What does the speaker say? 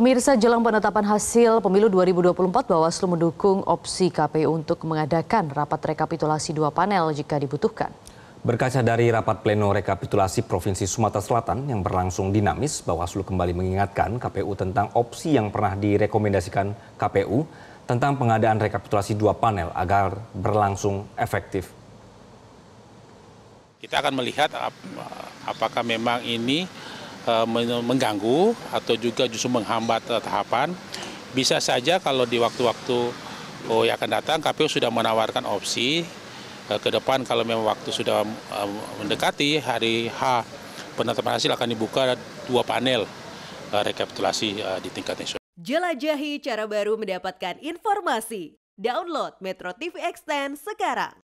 Pemirsa, jelang penetapan hasil pemilu 2024, Bawaslu mendukung opsi KPU untuk mengadakan rapat rekapitulasi dua panel jika dibutuhkan. Berkaca dari rapat pleno rekapitulasi Provinsi Sumatera Selatan yang berlangsung dinamis, Bawaslu kembali mengingatkan KPU tentang opsi yang pernah direkomendasikan KPU tentang pengadaan rekapitulasi dua panel agar berlangsung efektif. Kita akan melihat apakah memang ini mengganggu atau juga justru menghambat tahapan. Bisa saja kalau di waktu-waktu yang akan datang KPU sudah menawarkan opsi ke depan, kalau memang waktu sudah mendekati hari H penetapan hasil, akan dibuka dua panel rekapitulasi di tingkat nasional. Jelajahi cara baru mendapatkan informasi. Download Metro TV Extend sekarang.